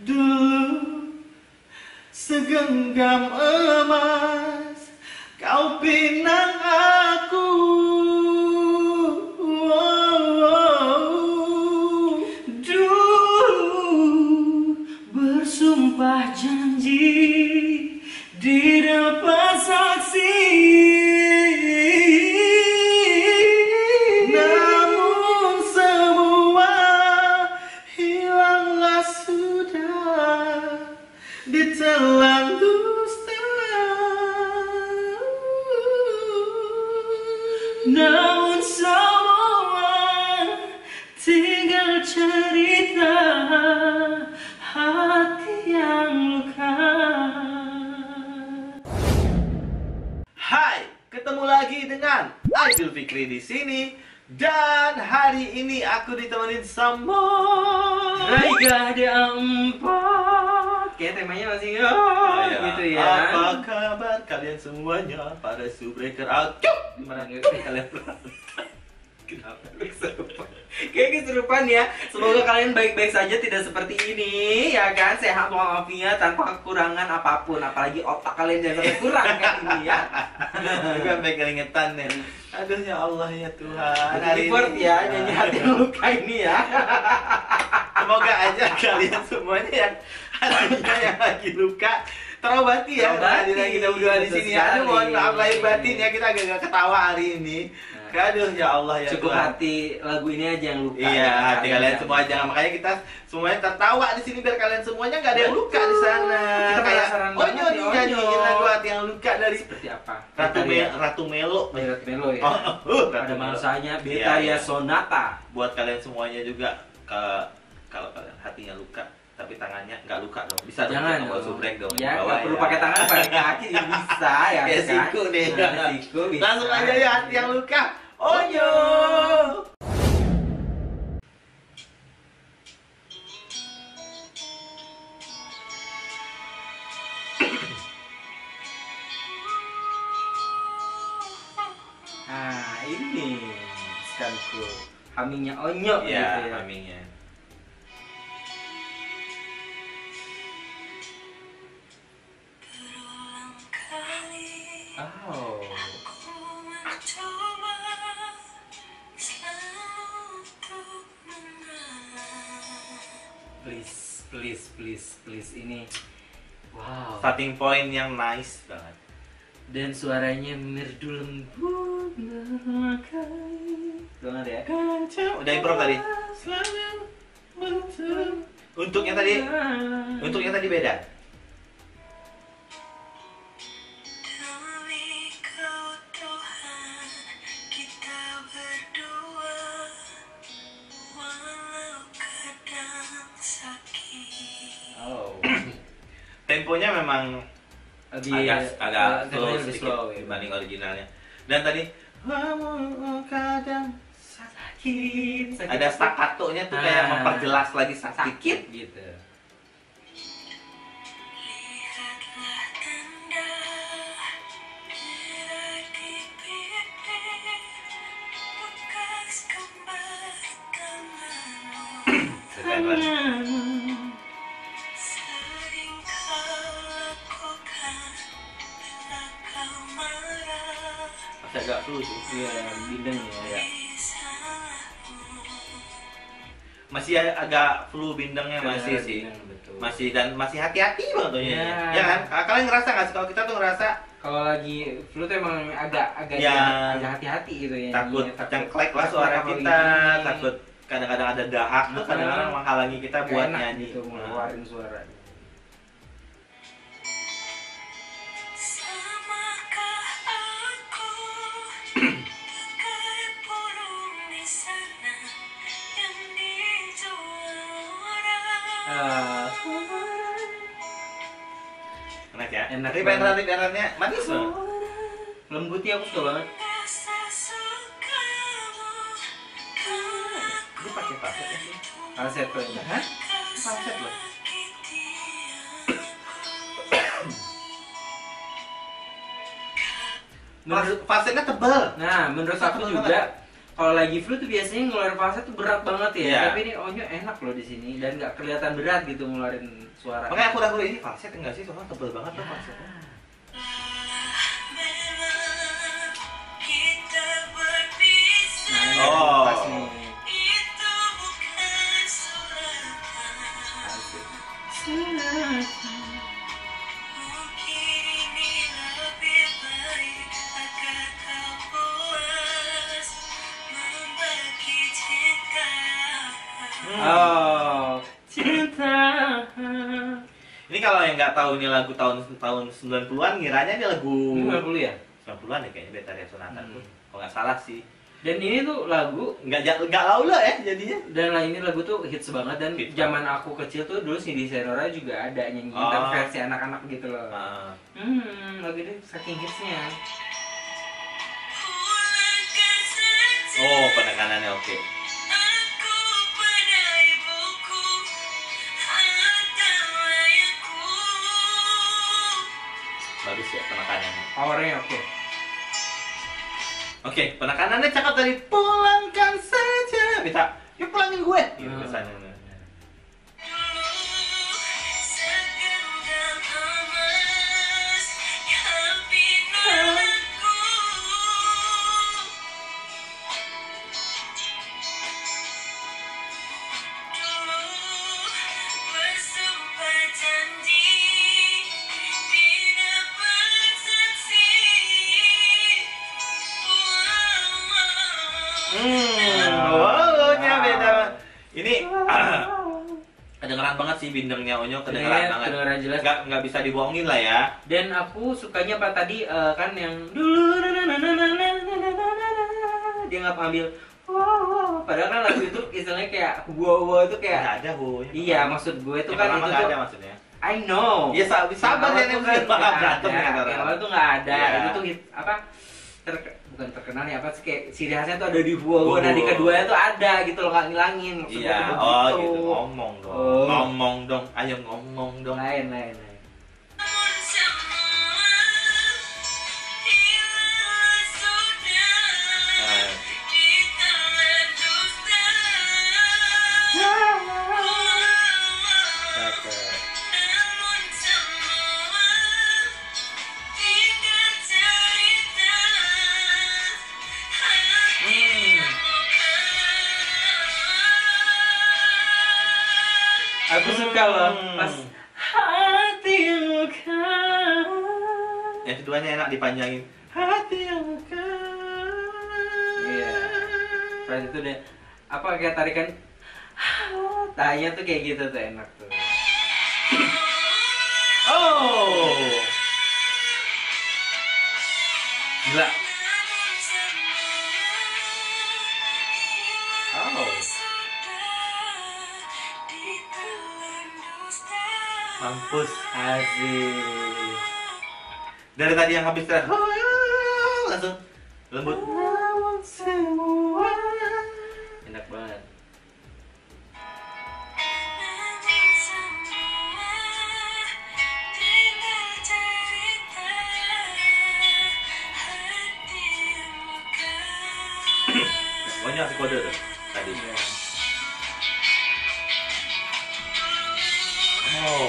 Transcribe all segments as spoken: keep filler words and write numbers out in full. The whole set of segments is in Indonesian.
Dulu segenggam emas kau pinang aku, oh, oh. Dulu bersumpah janji di depan saksi, namun semua hilanglah sudah ditelan dusta. Namun semua tinggal cerita hati yang luka. Hai, ketemu lagi dengan Aidil Fikri di sini, dan hari ini aku ditemenin sama Raiga D A empat. Oke, temanya masih ya, ya, gitu ya. Apa kabar kalian semuanya para subbreaker aku? Gimana kalian berapa? Kenapa keserupan? Kayaknya keserupan ya. Semoga kalian baik-baik saja, tidak seperti ini ya kan? Sehat walafiat tanpa kekurangan apapun, apalagi otak kalian jangan sampai kurang kan ini ya. Juga sampai keringetan nih. Aduh ya Allah ya Tuhan. Report ya, nyanyi hati luka ini ya. Semoga aja kalian semuanya yang hatinya yang lagi luka terobati ya. Hadirin kita berdua di sini. Aduh, mohon maaf lahir batin ya, kita agak ketawa hari ini. Aduh ya Allah ya Tuhan. Cukup hati lagu ini aja yang luka. Iya, hati kalian semua jangan, makanya kita semuanya tertawa di sini biar kalian semuanya nggak ada yang luka di sana. Kita kayak Onyong nyanyiin lagu hati yang luka dari seperti apa? Ratu Ratu Melo. Ratu Melo ya. Ada masanya Betharia Sonata. Buat kalian semuanya juga, kalau kalian hatinya luka tapi tangannya nggak luka dong, bisa jangan dong, subrek dong ya, nggak perlu ya. Pakai tangan, pakai kaki bisa ya, kayak siku deh, nah, siku bisa. Langsung aja ya, hati yang luka Onyong. Nah ini skanku hamingnya Onyong ya, gitu ya hamingnya. Oh. Please, please, please, please, ini wow. Starting point yang nice banget. Dan suaranya merdu lembut melekat. Dengar ya. Udah improv tadi. Untuk yang tadi, untuk yang tadi beda. Temponya memang lebih, agak agak slow sedikit dibanding originalnya. Dan tadi kadang sakit, sakit ada staccatonya tuh, ah, kayak memperjelas lagi sakit, sakit gitu. Agak flu sih, iya, bideng ya, ya. Masih agak flu bindengnya, masih sih, betul. Masih dan masih hati-hati banget ya. Ya kan? Kalian ngerasa nggak sih? Kalau kita tuh ngerasa kalau lagi flu tuh emang agak agak ya, agak hati-hati gitu ya. Takut cengklek lah suara kita, takut kadang-kadang ada dahak tuh, kadang-kadang menghalangi kita buat nyanyi. Gitu, ngeluarin suara. Enak ya? Enak tapi penetratif penetratifnya manis loh, lembutnya aku suka banget. Ini pakai falset ya sih? Falset loh ini? Hah? Falset loh? Falsetnya tebal. Nah menurut aku juga Kalau lagi flu tuh biasanya ngeluarin falset tuh berat banget ya. Yeah. Tapi ini Onyong enak loh di sini dan nggak kelihatan berat gitu ngeluarin suara. Makanya aku ragu ini falset enggak sih, soalnya tebel banget yeah. tuh falsetnya. Nah, oh. Pas nih. Itu bukan suratan. Oh, cinta. Ini kalau yang nggak tahu ini lagu tahun-tahun sembilan puluhan, ngiranya ini lagu sembilan puluh ya? sembilan puluhan ya kayaknya, Betharia Sonata hmm. tuh. Kalau nggak salah sih. Dan ini tuh lagu nggak nggak laula ya jadinya. Dan ini lagu tuh hits banget dan hits zaman banget. Aku kecil tuh dulu sih di Senora juga ada nyanyiin oh. versi anak-anak gitu loh. Ah. Hmm, lagu itu saking hitsnya. Oh, penekanannya oke. Okay. Bagus ya penekanannya. Powernya oke. Okay. Oke, okay, penekanannya cakep tadi. Pulangkan saja. Bisa, yuk pulangin gue. Gitu hmm. pesannya. Kedengeran banget sih bindengnya Onyong, kedengeran banget, kedengeran jelas, nggak nggak bisa dibohongin lah ya. Dan aku sukanya pak tadi uh, kan yang dulu dia nggak ambil wow, padahal kan lagu itu istilahnya kayak wow wow itu kayak nggak ada wow. Iya maksud gue itu kan itu nggak ada maksudnya. I know. Iya sabar ya nih bukan berantem ya. Yang awal tuh nggak ada itu tuh apa bukan terkenal ya apa sih kayak ciri khasnya tuh ada di gua gua nah di keduanya tuh ada gitu loh nggak ngilangin maksudnya yeah. tuh begitu. Oh gitu ngomong dong oh. ngomong dong ayo ngomong dong lain lain, lain. Aku suka loh, pas hatimu kan. Yang keduanya enak dipanjangin. Hatimu kan. Iya. Pas itu deh, apa kayak tarikan? Tanya tuh kayak gitu tuh enak tuh. Oh. Gila. Mampus, asik. Dari tadi yang habis terakhir langsung lembut. Enak banget. Banyak sih kode tuh tadi. Oh.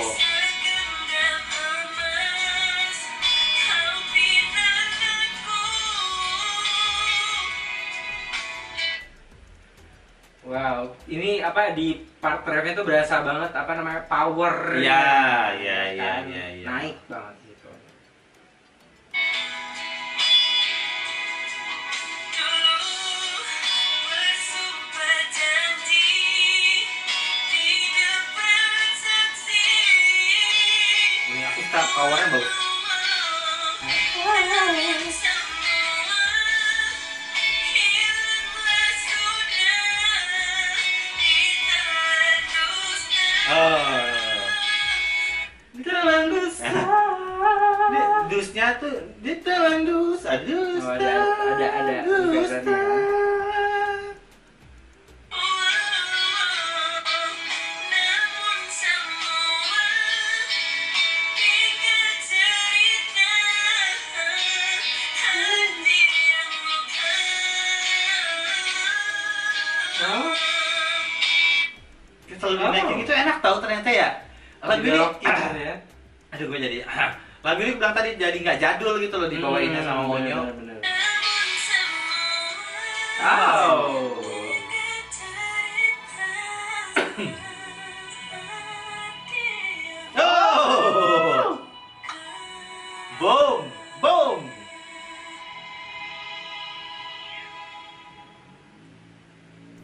Wow, ini apa di part refnya tuh berasa banget apa namanya power. Ya, ya, ya, ya, ya. Naik banget gitu. Ini aku tak powernya bagus. Dusnya tuh ditelan dus, adus, oh, ada ada ada ada. tahu ternyata ya. Lagu ini ya. Aduh gue jadi. Lagu ini bilang tadi jadi nggak jadul gitu loh dibawainnya hmm, sama Onyong. Oh. Oh. Boom, boom.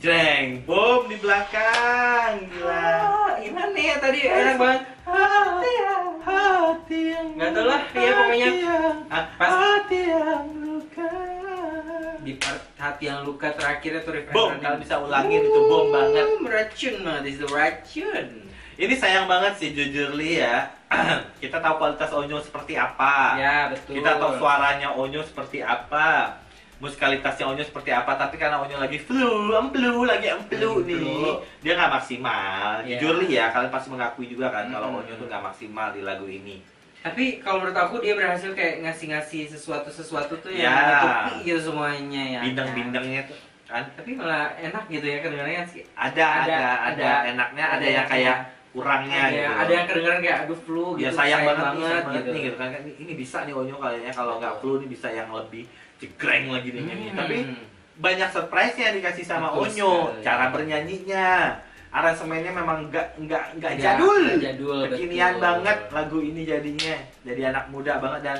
Jreng, boom di belakang. Gila. Ah, gimana ya tadi enak banget. Hati yang, hati yang. Enggak tahu lah, ya pokoknya. Ah, pas hati yang luka. Di part hati yang luka terakhirnya tuh refresh. Boom, kalau bisa ulangin itu bom banget. Meracun banget, itu racun. Ini sayang banget sih jujur li ya. Kita tahu kualitas Onyong seperti apa. Ya, betul. Kita tahu suaranya Onyong seperti apa. Musikalitasnya Onyong seperti apa, tapi karena Onyong lagi flu, emplu, lagi emplu nih, dia nggak maksimal. Yeah. Jujur nih ya, kalian pasti mengakui juga kan, mm-hmm. kalau Onyong tuh nggak maksimal di lagu ini. Tapi kalau menurut aku dia berhasil kayak ngasih-ngasih sesuatu-sesuatu tuh yang menutupi gitu semuanya ya. Bintang-bintangnya tuh kan, tapi malah enak gitu ya kedengarannya sih. Ada, ada, ada, ada enaknya, ada, ada yang kayak kurangnya ada, gitu. Ada yang kedengeran kayak aduh flu gitu. Ya sayang, sayang banget, banget, banget gitu. Nih gitu kan, ini bisa nih Onyong kayaknya kalau nggak flu ini bisa yang lebih jegreng lagi nih, hmm. tapi banyak surprise-nya dikasih sama Onyong, cara bernyanyinya, aransemennya memang nggak nggak nggak jadul, jadul kekinian banget lagu ini jadinya, jadi anak muda banget dan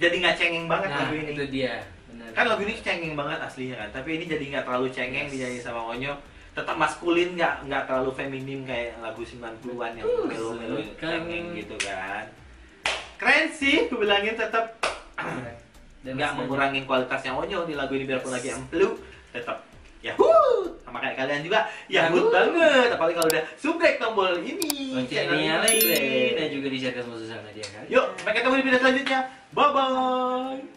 jadi nggak cengeng banget nah, lagu ini. Itu dia. Bener. Kan lagu ini cengeng banget aslinya kan, tapi ini jadi nggak terlalu cengeng yes. Dijadiin sama Onyong, tetap maskulin nggak nggak terlalu feminim kayak lagu sembilan puluhan yang melo-melo cengeng gitu kan. Keren sih, gue bilangin tetap. Nggak mengurangi kualitasnya Onyong di lagu ini biarpun lagi emplu tetap yahoo sama kayak kalian juga yahoo banget apalagi kalau udah subrek tombol ini loncengnya dan juga di share ke semua sosial media kan yuk sampai ketemu di video selanjutnya bye bye.